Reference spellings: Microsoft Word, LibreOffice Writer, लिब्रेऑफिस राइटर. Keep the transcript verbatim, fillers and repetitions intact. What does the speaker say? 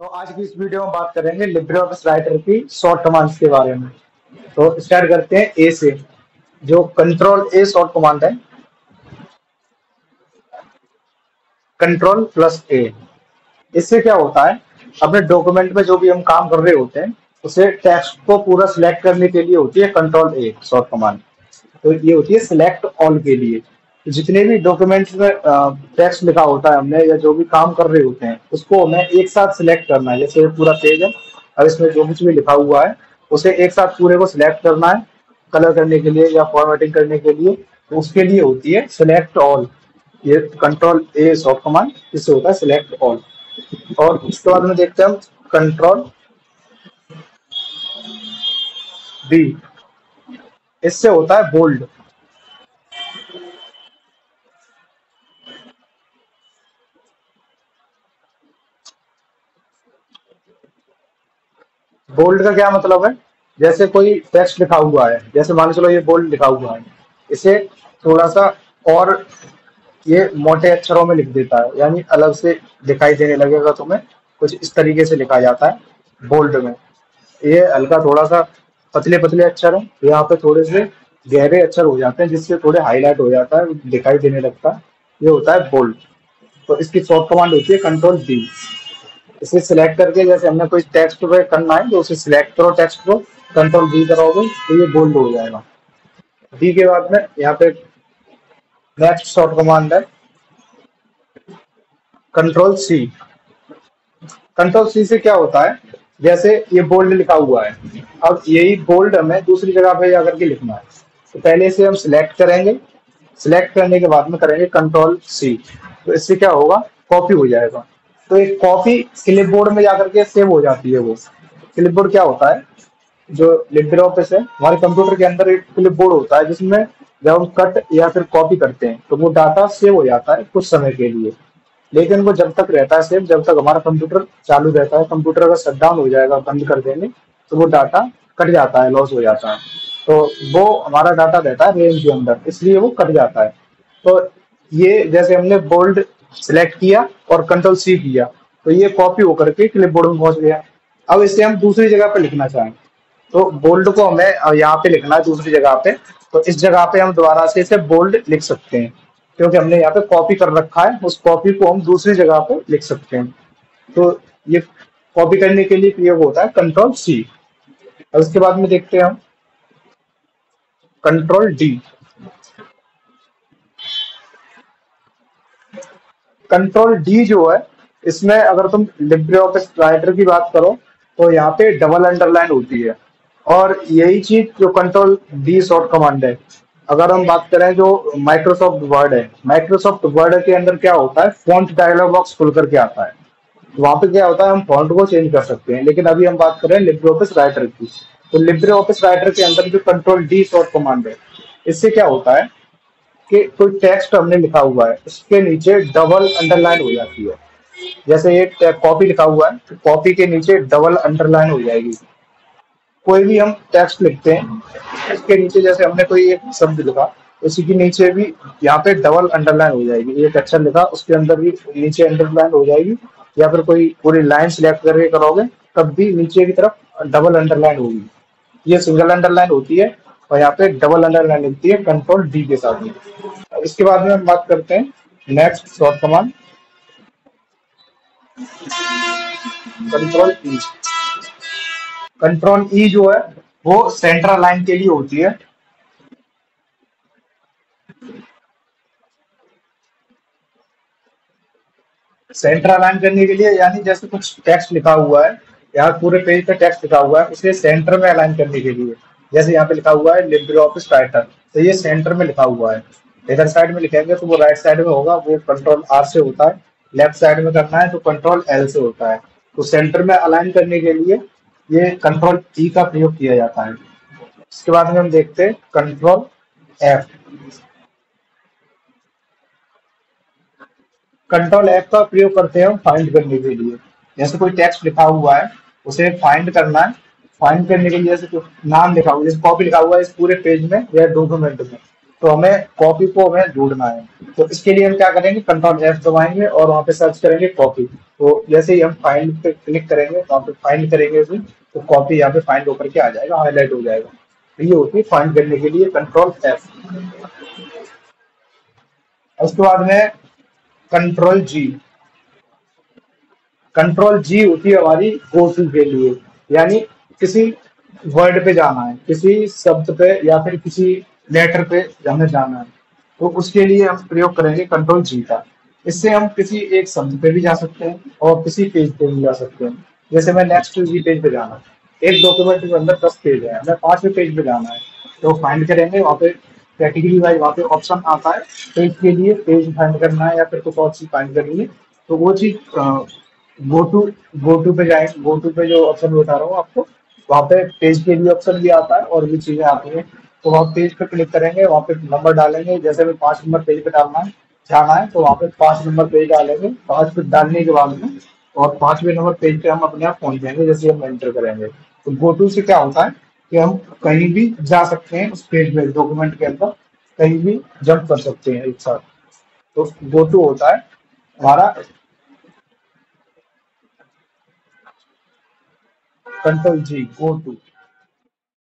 तो आज की इस वीडियो में बात करेंगे लिब्रेऑफिस राइटर की शॉर्ट कमांड्स के बारे में। तो स्टार्ट करते हैं ए से, जो कंट्रोल ए शॉर्ट कमांड है। कंट्रोल प्लस ए, इससे क्या होता है, अपने डॉक्यूमेंट में जो भी हम काम कर रहे होते हैं उसे टेक्स्ट को पूरा सिलेक्ट करने के लिए होती है कंट्रोल ए शॉर्ट कमांड। तो ये होती है सिलेक्ट ऑल के लिए। जितने भी डॉक्यूमेंट्स में टेक्स्ट लिखा होता है हमने या जो भी काम कर रहे होते हैं उसको हमें एक साथ सिलेक्ट करना है। जैसे पूरा पेज है और इसमें जो कुछ भी लिखा हुआ है उसे एक साथ पूरे को सिलेक्ट करना है कलर करने के लिए या फॉर्मेटिंग करने के लिए, तो उसके लिए होती है सिलेक्ट ऑल। ये कंट्रोल ए शॉर्ट कमांड, इससे होता है सिलेक्ट ऑल। और इसके बाद में देखते हैं हम कंट्रोल बी, इससे होता है बोल्ड। बोल्ड का क्या मतलब है, जैसे कोई टेक्स्ट लिखा हुआ है, जैसे मान चलो ये बोल्ड लिखा हुआ है, इसे थोड़ा सा और ये मोटे अक्षरों में लिख देता है, यानी अलग से दिखाई देने लगेगा तुम्हें। कुछ इस तरीके से लिखा जाता है बोल्ड में। ये हल्का थोड़ा सा पतले पतले अक्षर है, यहाँ पे थोड़े से गहरे अक्षर हो जाते हैं जिससे थोड़े हाईलाइट हो जाता है, दिखाई देने लगता है, ये होता है बोल्ड। तो इसकी शॉर्ट कमांड होती है कंट्रोल बी। इसे सिलेक्ट करके जैसे हमने कोई टेक्स्ट पे करना है तो उसे सिलेक्ट करो टेक्स्ट को, कंट्रोल बी करोगे तो ये बोल्ड हो जाएगा। बी के बाद में यहाँ पे नेक्स्ट शॉर्ट कमांड है कंट्रोल सी। कंट्रोल सी से क्या होता है, जैसे ये बोल्ड लिखा हुआ है, अब यही बोल्ड हमें दूसरी जगह पे जाकर के लिखना है, तो पहले से हम सिलेक्ट करेंगे, सिलेक्ट करने के बाद में करेंगे कंट्रोल सी, तो इससे क्या होगा कॉपी हो जाएगा। तो एक कॉपी क्लिपबोर्ड में जाकर के सेव हो जाती है। वो क्लिपबोर्ड क्या होता है, जो लिब्रेऑफिस है हमारे कंप्यूटर के अंदर एक क्लिपबोर्ड होता है जिसमें जब हम कट या फिर कॉपी करते हैं तो वो डाटा सेव हो जाता है कुछ समय के लिए, लेकिन वो जब तक रहता है सेव जब तक हमारा कंप्यूटर चालू रहता है। कंप्यूटर अगर शटडाउन हो जाएगा, बंद कर देंगे, तो वो डाटा कट जाता है, लॉस हो जाता है, तो वो हमारा डाटा रहता है रेंज के अंदर, इसलिए वो कट जाता है। तो ये जैसे हमने बोल्ड सिलेक्ट किया और कंट्रोल सी किया तो ये कॉपी होकर के क्लिपबोर्ड में पहुंच गया। अब इसे हम दूसरी जगह पे लिखना चाहें तो बोल्ड को हमें यहाँ पे लिखना है दूसरी जगह पे, तो इस जगह पे हम दोबारा से इसे बोल्ड लिख सकते हैं क्योंकि हमने यहाँ पे कॉपी कर रखा है, उस कॉपी को हम दूसरी जगह पे लिख सकते हैं। तो ये कॉपी करने के लिए प्रयोग होता है कंट्रोल सी। और उसके बाद में देखते हैं हम कंट्रोल डी। कंट्रोल डी जो है, इसमें अगर तुम लिब्रेऑफिस राइटर की बात करो तो यहाँ पे डबल अंडरलाइन होती है, और यही चीज जो कंट्रोल डी शॉर्ट कमांड है, अगर हम बात करें जो माइक्रोसॉफ्ट वर्ड है, माइक्रोसॉफ्ट वर्ड के अंदर क्या होता है फॉन्ट डायलॉग बॉक्स खुल करके आता है, वहां पे क्या होता है हम फॉन्ट को चेंज कर सकते हैं। लेकिन अभी हम बात करें लिब्रेऑफिस राइटर की, तो लिब्रेऑफिस राइटर के अंदर जो कंट्रोल डी शॉर्ट कमांड है, इससे क्या होता है कि कोई टेक्स्ट हमने लिखा हुआ है उसके नीचे डबल अंडरलाइन हो जाती है। जैसे ये कॉपी लिखा हुआ है तो कॉपी के नीचे डबल अंडरलाइन हो जाएगी। कोई भी हम टेक्स्ट लिखते हैं उसके नीचे, जैसे हमने कोई एक शब्द लिखा उसी के नीचे भी यहाँ पे डबल अंडरलाइन हो जाएगी। एक अक्षर लिखा उसके अंदर भी नीचे अंडरलाइन हो जाएगी, या फिर कोई पूरी लाइन सिलेक्ट करके करोगे तब भी नीचे की तरफ डबल अंडरलाइन होगी। ये सिंगल अंडरलाइन होती है और यहाँ पे डबल अंडरलाइन लिखती है कंट्रोल डी के साथ में। इसके बाद में हम बात करते हैं next short command control E. Control E जो है वो सेंटर लाइन के लिए होती है। सेंटर लाइन करने के लिए, यानी जैसे कुछ टेक्स्ट लिखा हुआ है, यहाँ पूरे पेज पे टेक्स्ट लिखा हुआ है, उसे सेंटर में अलाइन करने के लिए, जैसे यहाँ पे लिखा हुआ है लिब्रेऑफिस राइटर, तो ये सेंटर में लिखा हुआ है। इधर साइड में लिखेंगे तो वो राइट साइड में होगा, वो कंट्रोल आर से होता है। लेफ्ट साइड में करना है तो कंट्रोल एल से होता है। तो सेंटर में अलाइन करने के लिए ये कंट्रोल ई का प्रयोग किया जाता है। इसके बाद में हम देखते हैं कंट्रोल एफ। कंट्रोल एफ का प्रयोग करते हैं हम फाइंड करने के लिए। जैसे कोई टेक्स्ट लिखा हुआ है उसे फाइंड करना है। फाइंड करने के लिए जैसे नाम लिखा हुआ है, जैसे कॉपी लिखा हुआ है इस पूरे पेज में या डॉक्यूमेंट में, तो हमें कॉपी को हमें ढूंढना है। तो इसके लिए हम क्या करेंगे, कंट्रोल एफ दबाएंगे और वहाँ पे सर्च करेंगे कॉपी। तो जैसे ही हम फाइंड पे क्लिक करेंगे, वहाँ पे फाइंड करेंगे उसमें, तो कॉपी यहाँ पे फाइंड होकर के आ जाएगा, हाईलाइट हो जाएगा। ये होती है फाइंड करने के लिए कंट्रोल एफ। उसके बाद में कंट्रोल जी, कंट्रोल जी होती है हमारी गो टू के लिए, यानी किसी वर्ड पे जाना है, किसी शब्द पे या फिर किसी लेटर पे हमें जाना है, तो उसके लिए हम प्रयोग करेंगे कंट्रोल जी का। इससे हम किसी एक शब्द पे भी जा सकते हैं और किसी पेज पे भी जा सकते हैं। जैसे मैं नेक्स्ट जी पेज पे जाना है, एक डॉक्यूमेंट के अंदर दस पेज है, हमें पांचवें पेज पे जाना है, तो फाइंड करेंगे वहाँ पे कैटेगरी वाइज, वहाँ पे ऑप्शन आता है पेज के लिए, पेज फाइंड करना है या फिर कुछ और चीज़ फाइंड करनी है, तो वो चीज़ गो टू गो टू पे जाएंगे। गो टू पे जो ऑप्शन बता रहा हूँ आपको, वहाँ पे पेज के लिए ऑप्शन भी आता है और भी चीज़ें आती हैं, तो वहाँ पेज पे क्लिक करेंगे, वहाँ पे नंबर डालेंगे। जैसे हमें पाँच नंबर पेज पे डालना है जाना है, तो वहाँ पे पाँच नंबर पेज डालेंगे। पाँच पे डालने के बाद में और पाँचवें नंबर पेज पे हम अपने आप पहुँच जाएंगे जैसे हम एंटर करेंगे। तो गो टू से क्या होता है कि हम कहीं भी जा सकते हैं उस पेज में, डॉक्यूमेंट के अंदर कहीं भी जंप कर सकते हैं एक साथ। तो गो टू होता है हमारा कंट्रोल जी, गो टू।